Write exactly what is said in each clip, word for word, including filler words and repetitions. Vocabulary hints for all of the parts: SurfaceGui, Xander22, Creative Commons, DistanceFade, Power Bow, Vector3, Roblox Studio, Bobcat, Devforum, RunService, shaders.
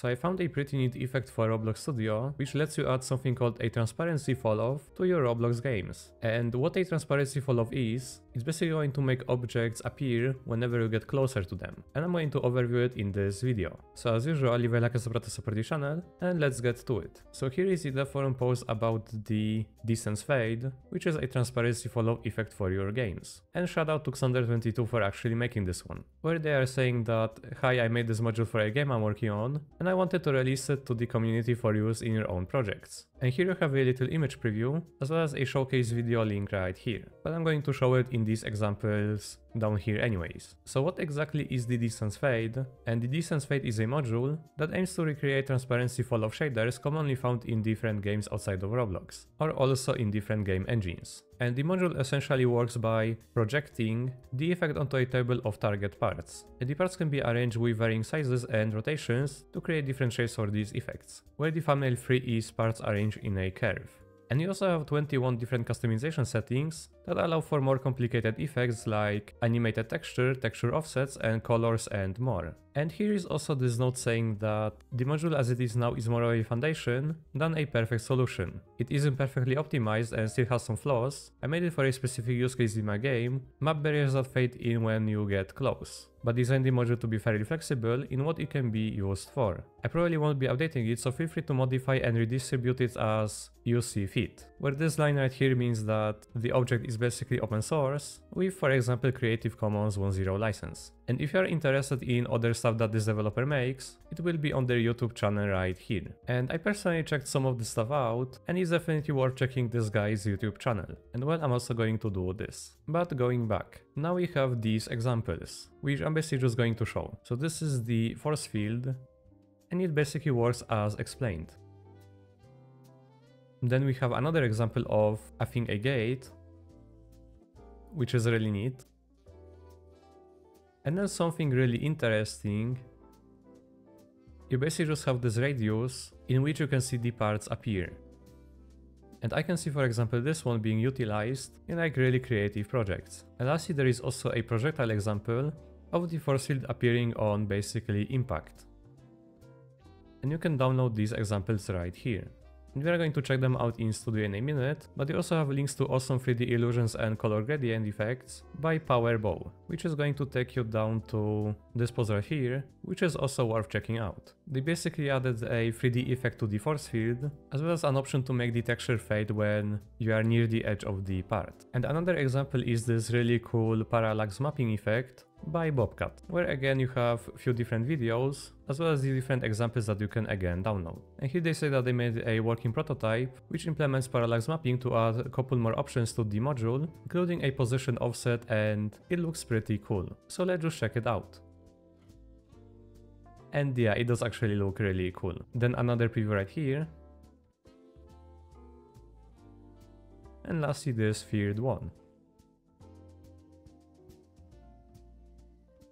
So I found a pretty neat effect for Roblox Studio, which lets you add something called a transparency falloff to your Roblox games. And what a transparency falloff is, it's basically going to make objects appear whenever you get closer to them. And I'm going to overview it in this video. So as usual, leave a like and subscribe to support the channel, and let's get to it. So here is the forum post about the DistanceFade, which is a transparency falloff effect for your games. And shout out to Xander twenty-two for actually making this one, where they are saying that, hi, I made this module for a game I'm working on, and I wanted to release it to the community for use in your own projects. And here you have a little image preview, as well as a showcase video link right here. But I'm going to show it in these examples down here anyways. So what exactly is the DistanceFade? And the DistanceFade is a module that aims to recreate transparency falloff shaders commonly found in different games outside of Roblox, or also in different game engines. And the module essentially works by projecting the effect onto a table of target parts. And the parts can be arranged with varying sizes and rotations to create different shapes for these effects, where the thumbnail three is parts arranged in a curve. And you also have twenty-one different customization settings that allow for more complicated effects like animated texture, texture offsets, and colors and more. And here is also this note saying that the module as it is now is more of a foundation than a perfect solution. It isn't perfectly optimized and still has some flaws. I made it for a specific use case in my game, map barriers that fade in when you get close, but designed the module to be fairly flexible in what it can be used for. I probably won't be updating it, so feel free to modify and redistribute it as you see fit. Where this line right here means that the object is basically open source, with for example Creative Commons one point zero license. And if you are interested in other stuff that this developer makes, it will be on their YouTube channel right here. And I personally checked some of this stuff out, and it's definitely worth checking this guy's YouTube channel. And well, I'm also going to do this. But going back, now we have these examples, which I'm basically just going to show. So this is the force field, and it basically works as explained. Then we have another example of having a gate, which is really neat. And then something really interesting, you basically just have this radius in which you can see the parts appear. And I can see for example this one being utilized in like really creative projects. And lastly there is also a projectile example of the force field appearing on basically impact. And you can download these examples right here. And we are going to check them out in Studio in a minute, but you also have links to awesome three D illusions and color gradient effects by Power Bow, which is going to take you down to this pose right here, which is also worth checking out. They basically added a three D effect to the force field, as well as an option to make the texture fade when you are near the edge of the part. And another example is this really cool parallax mapping effect by Bobcat, where again you have few different videos, as well as the different examples that you can again download. And here they say that they made a working prototype, which implements parallax mapping to add a couple more options to the module, including a position offset, and it looks pretty cool. So let's just check it out. And yeah, it does actually look really cool. Then another preview right here. And lastly this feared one.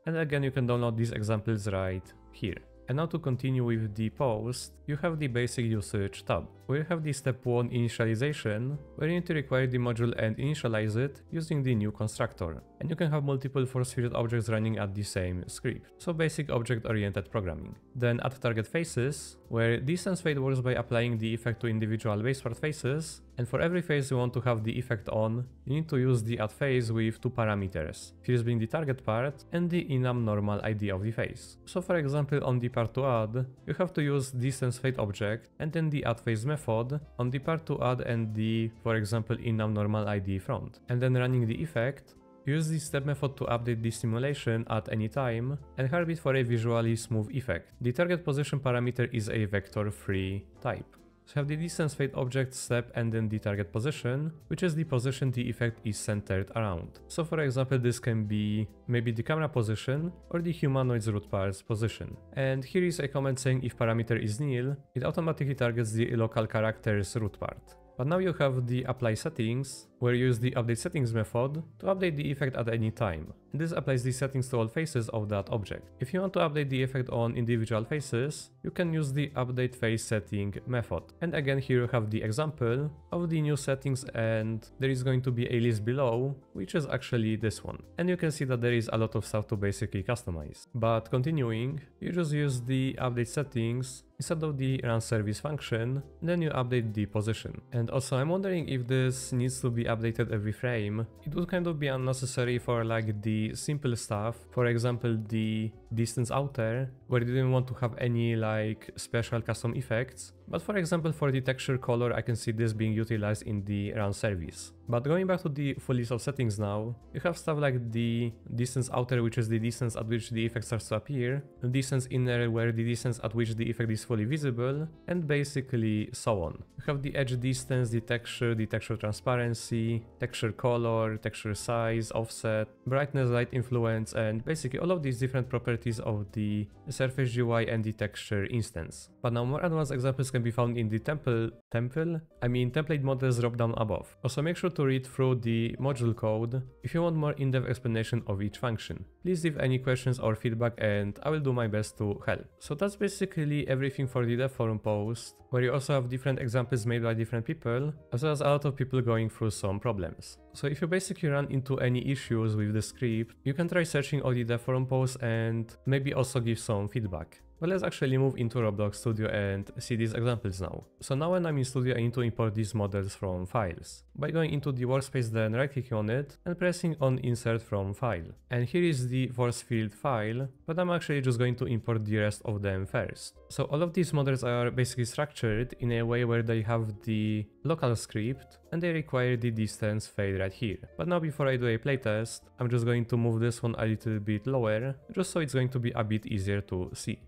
And again you can download these examples right here. And now to continue with the post, you have the basic usage tab, where you have the step one initialization, where you need to require the module and initialize it using the new constructor. And you can have multiple force field objects running at the same script, so basic object-oriented programming. Then add target faces, where DistanceFade works by applying the effect to individual base part faces, and for every face you want to have the effect on, you need to use the add face with two parameters, first being the target part and the enum normal I D of the face. So for example on the part to add, you have to use DistanceFade object and then the add face method on the part to add and the, for example, enum normal I D front. And then running the effect, use the step method to update the simulation at any time and herb it for a visually smooth effect. The target position parameter is a vector three type. So have the DistanceFade object step and then the target position, which is the position the effect is centered around. So for example this can be maybe the camera position or the humanoid's root parts position. And here is a comment saying if parameter is nil, it automatically targets the local character's root part. But now you have the apply settings, where you use the update settings method to update the effect at any time. This applies the settings to all faces of that object. If you want to update the effect on individual faces, you can use the update face setting method. And again, here you have the example of the new settings, and there is going to be a list below, which is actually this one. And you can see that there is a lot of stuff to basically customize. But continuing, you just use the update settings instead of the run service function, and then you update the position. And also I'm wondering if this needs to be updated every frame. It would kind of be unnecessary for like the simple stuff, for example the distance outer, where you didn't want to have any like special custom effects. But for example for the texture color, I can see this being utilized in the run service. But going back to the full list of settings now, you have stuff like the distance outer, which is the distance at which the effect starts to appear, the distance inner, where the distance at which the effect is fully visible, and basically so on. You have the edge distance, the texture, the texture transparency, texture color, texture size, offset, brightness, light influence, and basically all of these different properties of the SurfaceGui and the texture instance. But now more advanced examples can be found in the temple, temple? I mean template models drop down above. Also make sure to read through the module code if you want more in-depth explanation of each function. Please leave any questions or feedback and I will do my best to help. So that's basically everything for the dev forum post, where you also have different examples made by different people, as well as a lot of people going through some problems. So if you basically run into any issues with the script, you can try searching all the dev forum posts and maybe also give some feedback. But let's actually move into Roblox Studio and see these examples now. So now when I'm in Studio, I need to import these models from files. By going into the workspace, then right clicking on it and pressing on insert from file. And here is the force field file, but I'm actually just going to import the rest of them first. So all of these models are basically structured in a way where they have the local script and they require the distance fade right here. But now before I do a playtest, I'm just going to move this one a little bit lower, just so it's going to be a bit easier to see.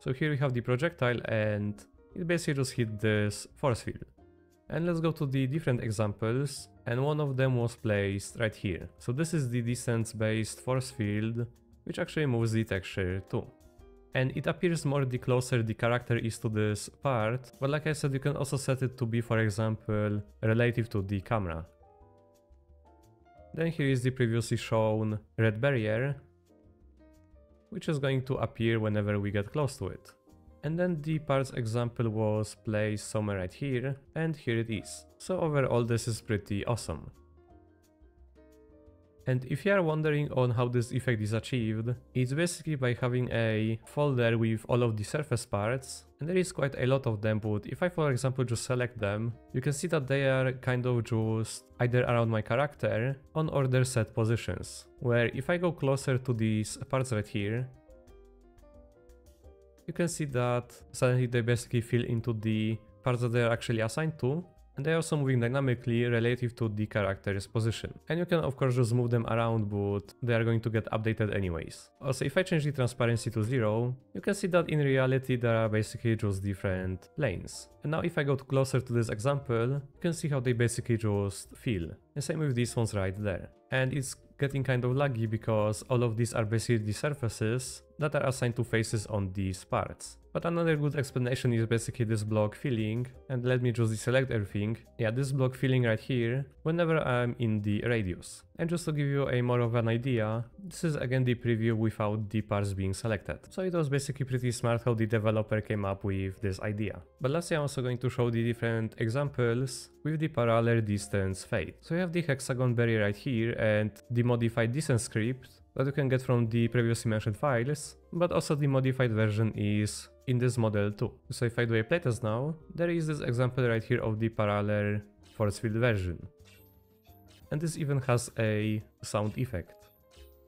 So here we have the projectile and it basically just hit this force field. And let's go to the different examples, and one of them was placed right here. So this is the distance based force field, which actually moves the texture too. And it appears more the closer the character is to this part, but like I said, you can also set it to be, for example, relative to the camera. Then here is the previously shown red barrier, which is going to appear whenever we get close to it. And then the parts example was placed somewhere right here, and here it is. So overall this is pretty awesome. And if you are wondering on how this effect is achieved, it's basically by having a folder with all of the surface parts, and there is quite a lot of them, but if I for example just select them, you can see that they are kind of just either around my character on or their set positions, where if I go closer to these parts right here, you can see that suddenly they basically fill into the parts that they are actually assigned to. And they are also moving dynamically relative to the character's position. And you can of course just move them around, but they are going to get updated anyways. Also, if I change the transparency to zero, you can see that in reality there are basically just different planes. And now if I go closer to this example, you can see how they basically just feel. The same with these ones right there. And it's getting kind of laggy because all of these are basically the surfaces that are assigned to faces on these parts. But another good explanation is basically this block filling, and let me just deselect everything. Yeah, this block filling right here, whenever I'm in the radius. And just to give you a more of an idea, this is again the preview without the parts being selected. So it was basically pretty smart how the developer came up with this idea. But lastly, I'm also going to show the different examples with the parallel distance fade. So you have the hexagon barrier right here and the modified distance script that you can get from the previously mentioned files, but also the modified version is in this model too. So if I do a playtest now, there is this example right here of the parallel force field version. And this even has a sound effect.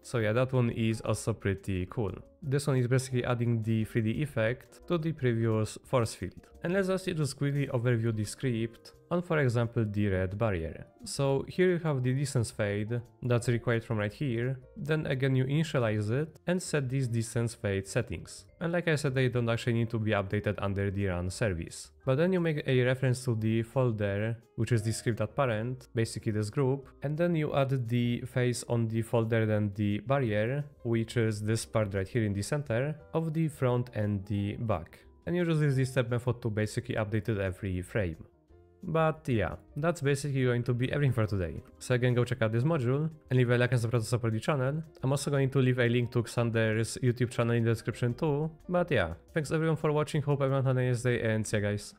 So yeah, that one is also pretty cool. This one is basically adding the three D effect to the previous force field. And let's actually just quickly overview the script on, for example, the red barrier. So here you have the distance fade that's required from right here. Then again you initialize it and set these distance fade settings. And like I said, they don't actually need to be updated under the run service. But then you make a reference to the folder, which is the script at parent, basically this group. And then you add the face on the folder, then the barrier, which is this part right here in the center of the front and the back. And you just use this step method to basically update it every frame. But yeah, that's basically going to be everything for today. So again, go check out this module and leave a like and subscribe to support the channel. I'm also going to leave a link to Xander's YouTube channel in the description too. But yeah, thanks everyone for watching, hope everyone had a nice day, and see ya guys.